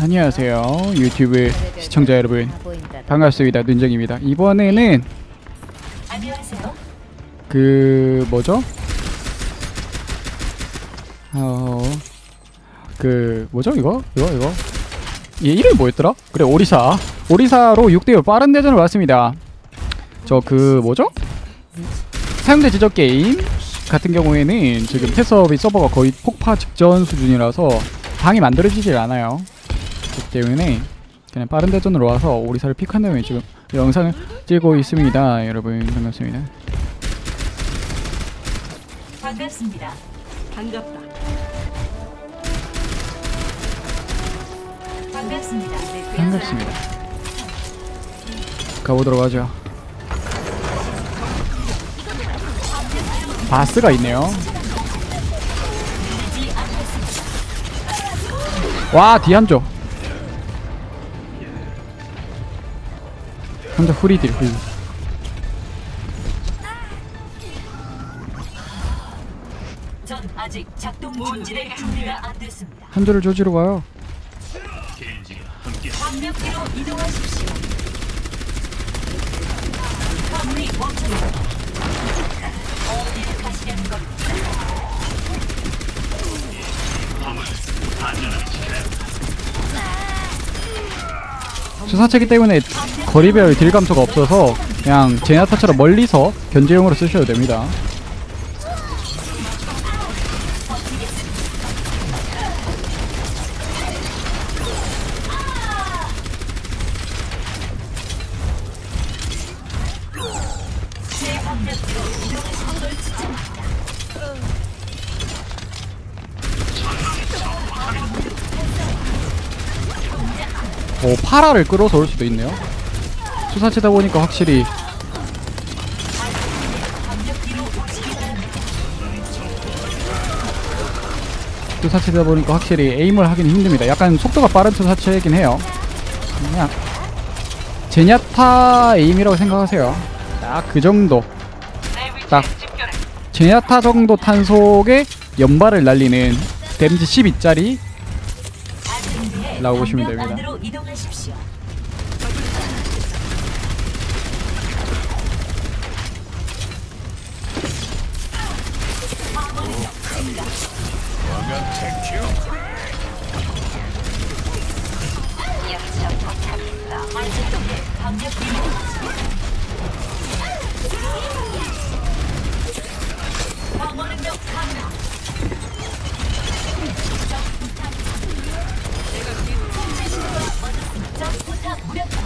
안녕하세요 유튜브 시청자 여러분, 반갑습니다. 눈정입니다. 이번에는 그 뭐죠? 그 뭐죠 이거? 이거? 얘 이름이 뭐였더라? 그래, 오리사. 오리사로 6대6 빠른 대전을 봤습니다. 저 그 뭐죠? 사용자 지적 게임 같은 경우에는 지금 테스업이 서버가 거의 폭파 직전 수준이라서 방이 만들어지질 않아요. 그렇기 때문에 그냥 빠른 대전으로 와서 오리사를 픽한 다음에 지금 영상을 찍고 있습니다. 여러분 반갑습니다. 반갑습니다. 반갑다. 반갑습니다. 네, 반갑습니다. 가보도록 하죠. 바스가 있네요. 와, 뒤 한조. 혼자 후리딜. 한조를 조지러 와요. 주사체기 때문에 거리별 딜 감소가 없어서 그냥 제냐타처럼 멀리서 견제용으로 쓰셔도 됩니다. 오, 파라를 끌어서 올 수도 있네요. 수사치다 보니까 확실히 에임을 하긴 힘듭니다. 약간 속도가 빠른 투사체이긴 해요. 그냥 제냐타 에임이라고 생각하세요. 딱 그 정도, 딱 제냐타 정도 탄속에 연발을 날리는 데미지 12짜리 라고 보시면 됩니다.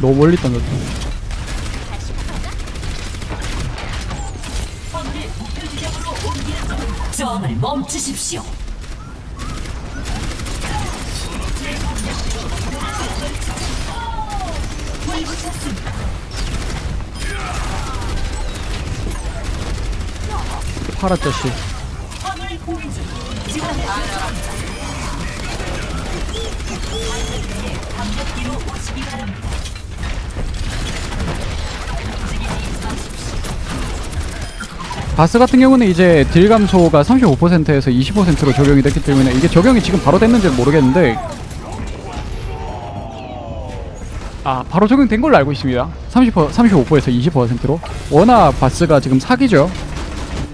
너무 멀리 던졌다. 점을 멈추십시오. 파라 자식. 바스 같은 경우는 이제 딜 감소가 35%에서 25%로 적용이 됐기 때문에 이게 적용이 지금 바로 됐는지는 모르겠는데, 아 바로 적용된 걸로 알고 있습니다. 35%에서 20%로. 워낙 바스가 지금 사기죠.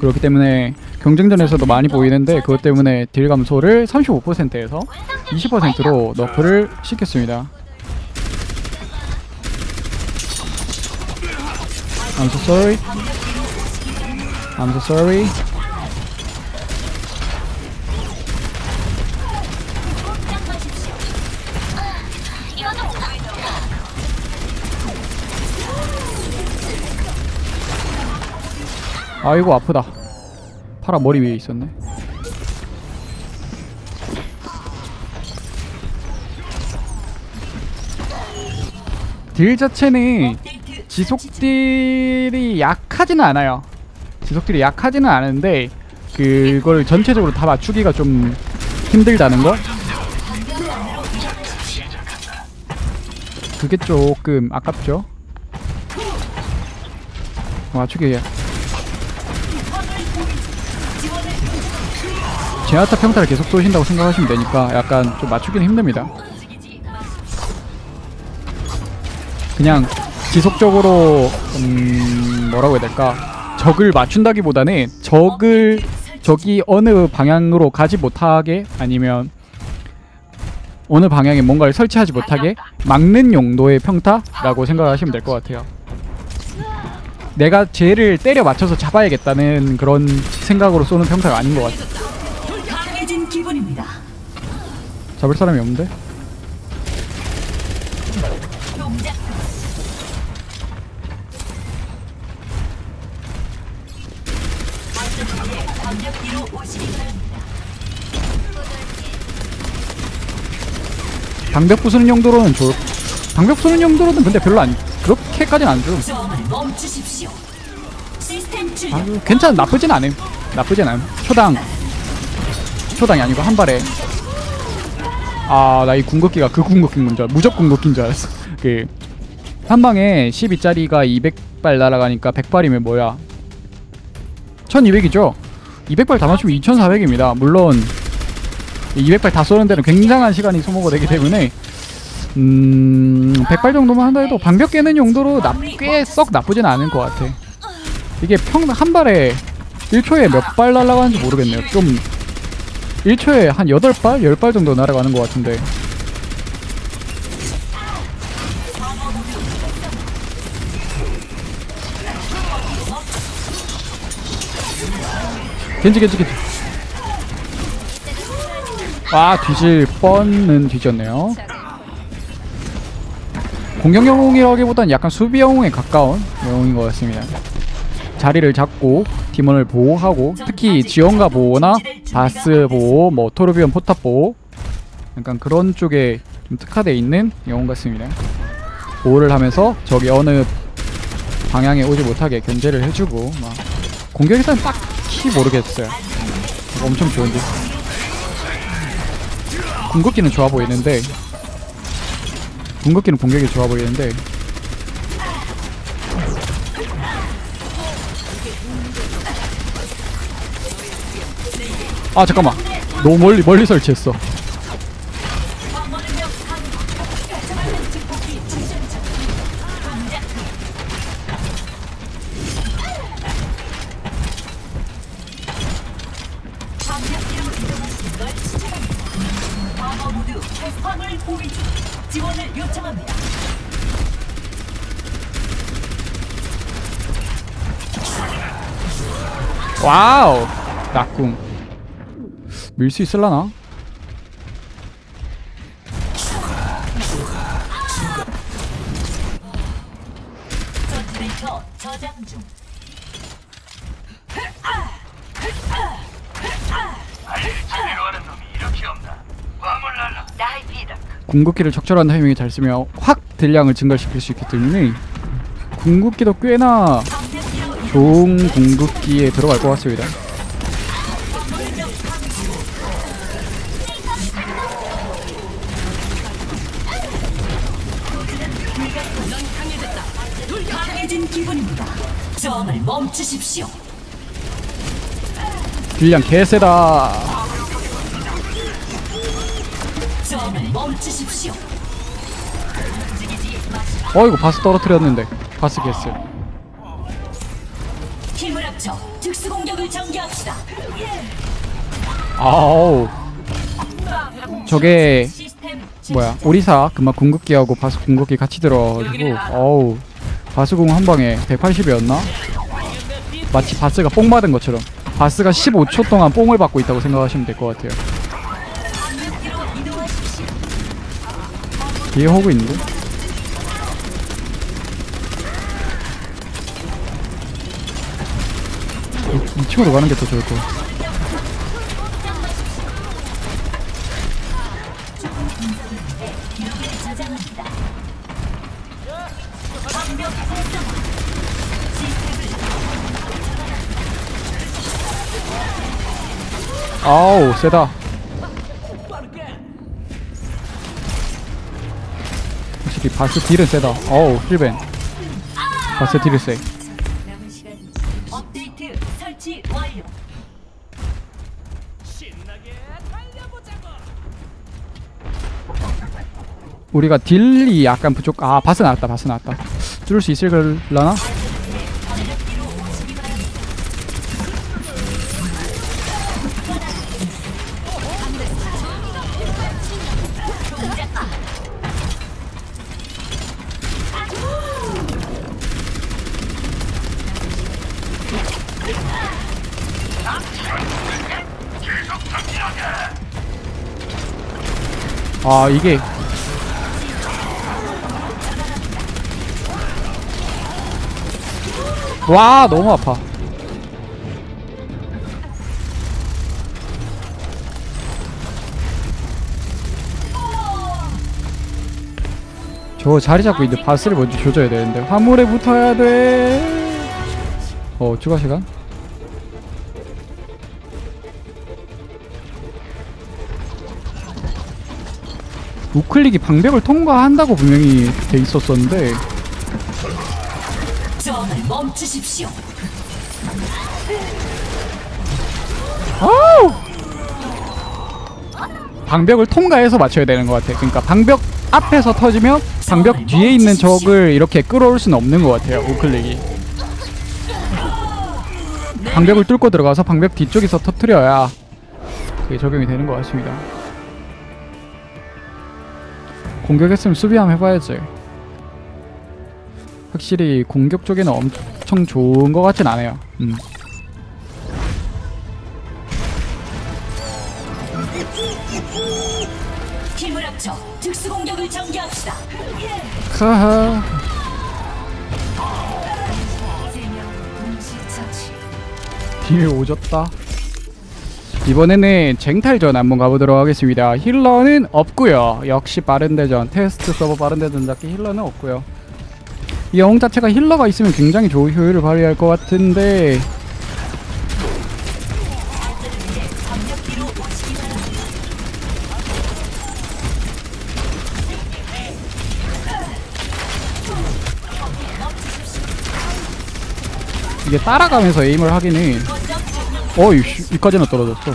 그렇기 때문에 경쟁전에서도 많이 보이는데 그것 때문에 딜 감소를 35%에서 20%로 너프를 시켰습니다. I'm so sorry. I'm so sorry. 아이고 아프다. 파라 머리 위에 있었네. 딜 자체는 지속딜이 약하지는 않아요. 그걸 전체적으로 다 맞추기가 좀 힘들다는 거? 그게 조금 아깝죠? 맞추기 제나타 평타를 계속 쏘신다고 생각하시면 되니까 약간 좀 맞추기는 힘듭니다. 그냥 지속적으로 뭐라고 해야 될까, 적을 맞춘다기보다는 적이 어느 방향으로 가지 못하게, 아니면 어느 방향에 뭔가를 설치하지 못하게 막는 용도의 평타라고 생각하시면 될 것 같아요. 내가 쟤를 때려 맞춰서 잡아야겠다는 그런 생각으로 쏘는 평타가 아닌 것 같아요. 잡을 사람이 없는데? 방벽 부수는 용도로는 방벽 부수는 용도로는 근데 별로 안, 그렇게까지는 안 줘. 아유, 괜찮아. 나쁘진 않아요. 나쁘진 않아요. 초당이 아니고 한 발에. 아, 나 이 궁극기가 그 궁극기인 줄, 무적 궁극기인 줄 알았어. 그 한 방에 12짜리가 200발 날아가니까 100발이면 뭐야? 1200이죠? 200발 다 맞추면 2400입니다. 물론 200발 다 쏘는 데는 굉장한 시간이 소모가 되기 때문에 100발 정도만 한다 해도 방벽 깨는 용도로 꽤 썩 나쁘진 않은 것 같아. 이게 한 발에 1초에 몇 발 날아가는지 모르겠네요. 좀 1초에 한 8발? 10발 정도 날아가는 것 같은데, 겐지. 아, 뒤질 뻔은 뒤졌네요. 공격 영웅이라기보단 약간 수비 영웅에 가까운 영웅인 것 같습니다. 자리를 잡고 팀원을 보호하고, 특히 지원과 보호나 바스 보호, 뭐 토르비온 포탑 보호, 약간 그런 쪽에 좀 특화되어 있는 영웅 같습니다. 보호를 하면서 적이 어느 방향에 오지 못하게 견제를 해주고, 막 공격에 대한 딱히 모르겠어요. 엄청 좋은데. 궁극기는 좋아 보이는데, 궁극기는 공격이 좋아 보이는데, 아 잠깐만, 너무 멀리 설치했어. 와우, 낙궁 밀 수 있을라나? 궁극기를 적절한 타이밍에 잘 쓰면 확 딜량을 증가시킬 수 있기 때문에 궁극기도 꽤나 좋은 궁극기에 들어갈 것 같습니다. 딜량 개세다. 어이구, 바스 떨어뜨렸는데. 바스 개세. 힘을 합쳐 특수 공격을 전개합시다. 아우, 저게 뭐야, 오리사 금마 궁극기하고 바스 궁극기 같이 들어가지고, 어우, 바스궁 한 방에 180이었나? 마치 바스가 뽕 받은 것처럼, 바스가 15초 동안 뽕을 받고 있다고 생각하시면 될 것 같아요. 뒤에 호구 있는데? 이 친구로 가는 게 더 좋을 것 같아. 아우, 세다. 확실히 바스 딜은 세다. 어우, 힐벤. 바스 딜은 세. 우리가 딜이 약간 부족. 아, 바스 나왔다, 바스 나왔다. 뚫을 수 있을 걸라나? 아, 이게 와 너무 아파. 저 자리 잡고 있는데 바스를 먼저 조져야 되는데 화물에 붙어야 돼. 어, 추가 시간? 우클릭이 방벽을 통과한다고 분명히 돼 있었었는데. 멈추십시오. 방벽을 통과해서 맞춰야 되는 것 같아. 그러니까 방벽 앞에서 터지면 방벽 뒤에 있는 적을 이렇게 끌어올 수는 없는 것 같아요. 우클릭이 방벽을 뚫고 들어가서 방벽 뒤쪽에서 터뜨려야 그게 적용이 되는 것 같습니다. 공격했으면 수비 한번 해봐야지. 확실히 공격 쪽에는 엄청 좋은 것 같진 않아요. 힘을 합쳐 특수 공격을 전개합시다. 하하. 뒤에 오졌다. 이번에는 쟁탈전 한번 가보도록 하겠습니다. 힐러는 없고요. 역시 빠른 대전, 테스트 서버 빠른 대전답게 힐러는 없고요. 이 영웅 자체가 힐러가 있으면 굉장히 좋은 효율을 발휘할 것 같은데 이게 따라가면서 에임을 하긴 해. 어이, 이까지나 떨어졌어.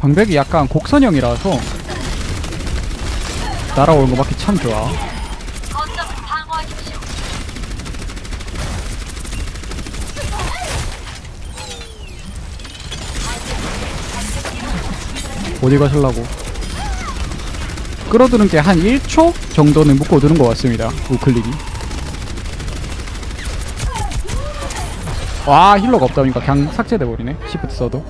방벽이 약간 곡선형이라서 날아오는 거 맞기 참 좋아. 어디 가실라고? 끌어두는 게 한 1초 정도는 묶어두는 것 같습니다. 우클릭이. 와, 힐러가 없다 보니까 그냥 삭제돼버리네. 시프트 써도.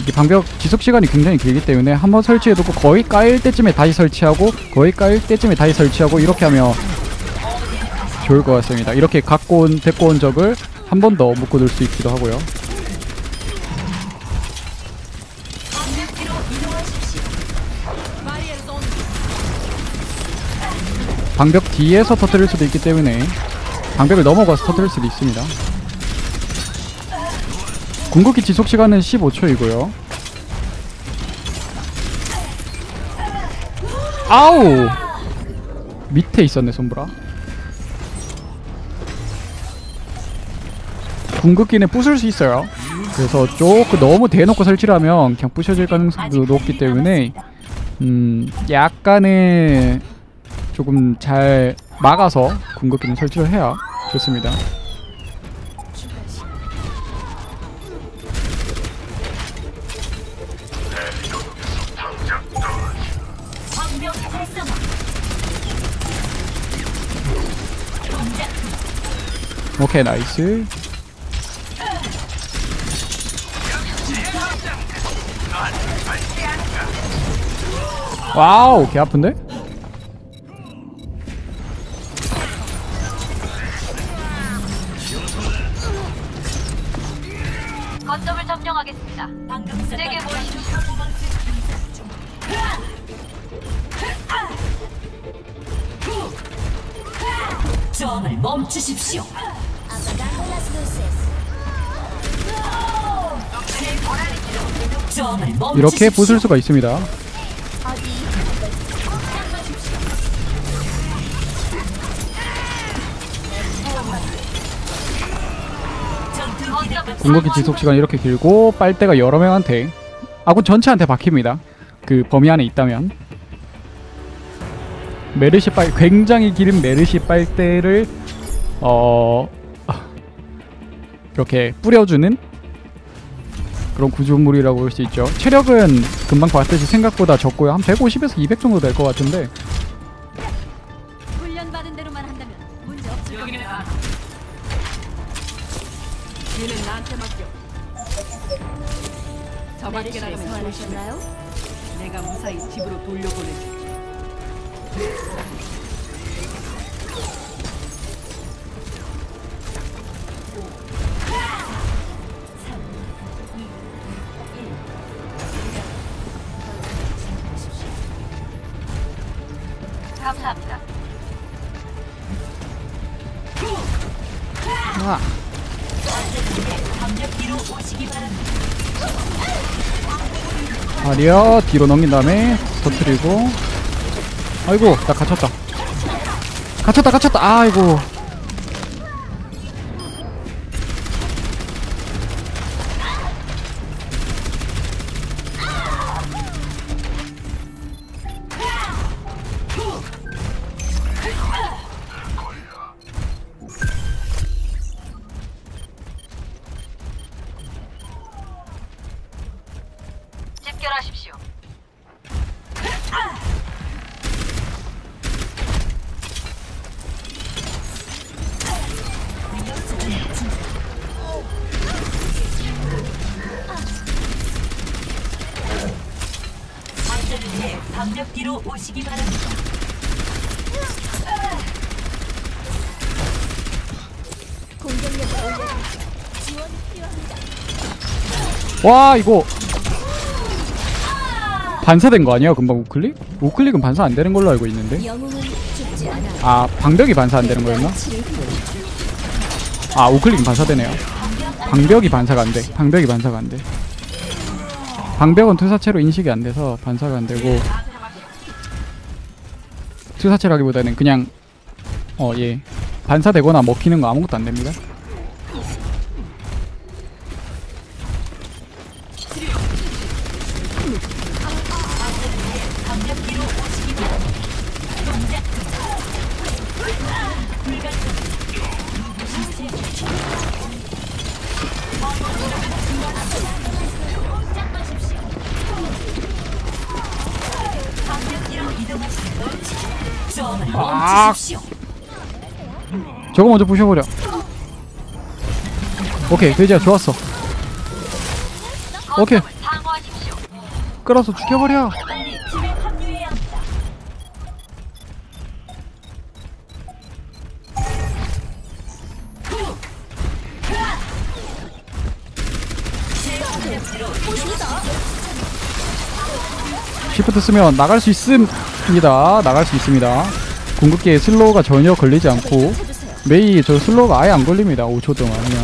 이게 방벽 지속 시간이 굉장히 길기 때문에 한번 설치해두고 거의 까일 때쯤에 다시 설치하고 거의 까일 때쯤에 다시 설치하고 이렇게 하면 좋을 것 같습니다. 이렇게 갖고 온, 데리고 온 적을 한 번 더 묶어둘 수 있기도 하고요. 방벽 뒤에서 터뜨릴 수도 있기 때문에 방벽을 넘어가서 터뜨릴 수도 있습니다. 궁극기 지속시간은 15초이고요 아우! 밑에 있었네, 손브라. 궁극기는 부술 수 있어요. 그래서 조금 너무 대놓고 설치를 하면 그냥 부셔질 가능성도 높기 때문에 약간은 조금 잘 막아서 궁극기는 설치를 해야 좋습니다. 오케이, 나이스. 와우, 개 아픈데? 거점을 점령하겠습니다. 방금 쓰레기 보이십시오. 점을 멈추십시오. 이렇게 부술 수가 있습니다. 궁극기 지속시간이 이렇게 길고 빨대가 여러 명한테, 아군 전체한테 박힙니다. 그 범위 안에 있다면. 메르시 빨, 굉장히 길은 메르시 빨대를 이렇게 뿌려주는 그런 구조물이라고 볼 수 있죠. 체력은 금방 봤듯이 생각보다 적고요. 한 150에서 200 정도 될 것 같은데. 훈련받은 대로만 한다면 문제 없을 겁니다. 얘는 나한테 맡겨. 저 밖에 나가면 좋으시나요? 내가 무사히 집으로 돌려보내줄게. 감사합니다. 와. 아리아 뒤로 넘긴 다음에 터뜨리고. 아이고 나 갇혔다. 갇혔다. 아이고. 집결하십시오. 방벽 뒤로 오시기 바랍니다. 공격력을 올려주십시오. 지원이 필요합니다. 와 이거 반사된 거 아니야? 금방 우클릭? 우클릭은 반사 안 되는 걸로 알고 있는데. 아 방벽이 반사 안 되는 거였나? 아 우클릭은 반사되네요. 방벽이 반사가 안 돼. 방벽은 투사체로 인식이 안 돼서 반사가 안 되고, 투사체라기보다는 그냥 예 반사되거나 먹히는 거 아무것도 안 됩니다. 아, 저거 먼저 부셔버려. 오케이, 돼지야 좋았어. 오케이, 끌어서 죽여버려. 시프트 쓰면 나갈 수 있습니다. 궁극기에 슬로우가 전혀 걸리지 않고, 메이 저 슬로우가 아예 안 걸립니다. 5초 동안 그냥.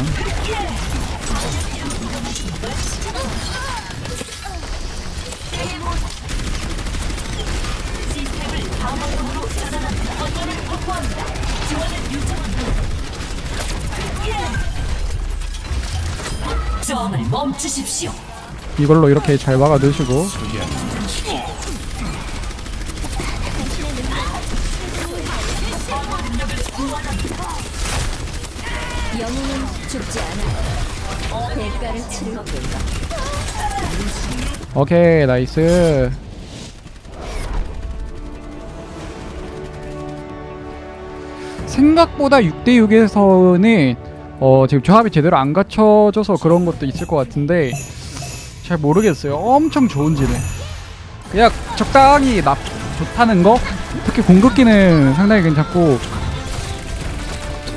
이걸로 이렇게 잘 막아 넣으시고. 영웅은 죽지 않아. 대가를 치르고. 오케이, 나이스. 생각보다 6대6에서는 지금 조합이 제대로 안 갖춰져서 그런 것도 있을 것 같은데, 잘 모르겠어요. 엄청 좋은지는. 그냥 적당히 좋다는 거? 특히 공급기는 상당히 괜찮고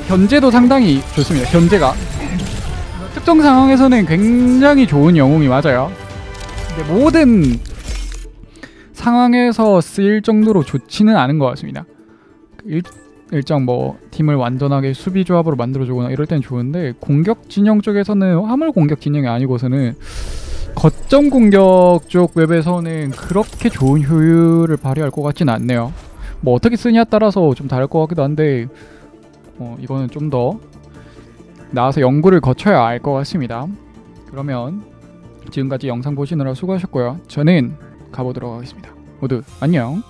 견제도 상당히 좋습니다. 견제가 특정 상황에서는 굉장히 좋은 영웅이 맞아요. 근데 모든 상황에서 쓰일 정도로 좋지는 않은 것 같습니다. 일정 뭐 팀을 완전하게 수비 조합으로 만들어주거나 이럴 땐 좋은데 공격 진영 쪽에서는 화물 공격 진영이 아니고서는 거점 공격 쪽 웹에서는 그렇게 좋은 효율을 발휘할 것 같진 않네요. 뭐 어떻게 쓰냐에 따라서 좀 다를 것 같기도 한데 이거는 좀 더 나와서 연구를 거쳐야 알 것 같습니다. 그러면 지금까지 영상 보시느라 수고하셨고요. 저는 가보도록 하겠습니다. 모두 안녕!